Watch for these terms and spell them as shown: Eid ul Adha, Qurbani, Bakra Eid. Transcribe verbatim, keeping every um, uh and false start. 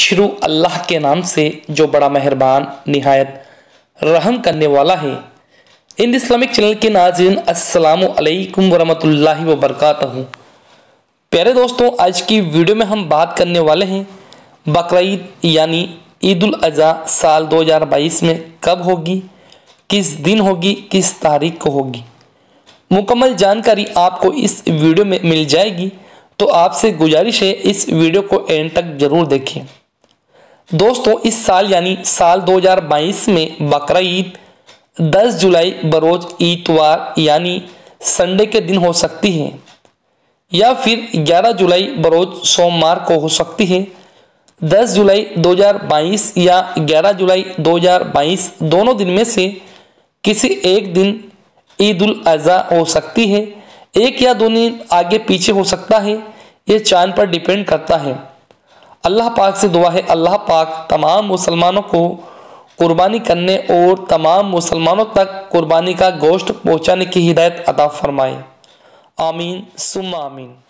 शुरू अल्लाह के नाम से जो बड़ा मेहरबान निहायत रहम करने वाला है। इन इस्लामिक चैनल के नाज़रीन अस्सलामु अलैकुम वरहमतुल्लाहि वबरकातहू। प्यारे दोस्तों, आज की वीडियो में हम बात करने वाले हैं बकरा ईद यानी ईद उल अज़हा साल दो हज़ार बाईस में कब होगी, किस दिन होगी, किस तारीख को होगी। मुकम्मल जानकारी आपको इस वीडियो में मिल जाएगी, तो आपसे गुजारिश है इस वीडियो को एंड तक ज़रूर देखिए। दोस्तों, इस साल यानी साल दो हज़ार बाईस में बकरा ईद दस जुलाई बरोज इतवार यानी संडे के दिन हो सकती है, या फिर ग्यारह जुलाई बरोज सोमवार को हो सकती है। दस जुलाई दो हज़ार बाईस या ग्यारह जुलाई दो हज़ार बाईस दोनों दिन में से किसी एक दिन ईद उल अज़हा हो सकती है। एक या दोनों दिन आगे पीछे हो सकता है, ये चांद पर डिपेंड करता है। अल्लाह पाक से दुआ है, अल्लाह पाक तमाम मुसलमानों को कुर्बानी करने और तमाम मुसलमानों तक कुर्बानी का गोश्त पहुँचाने की हिदायत अता फरमाए। आमीन सुम्मा आमीन।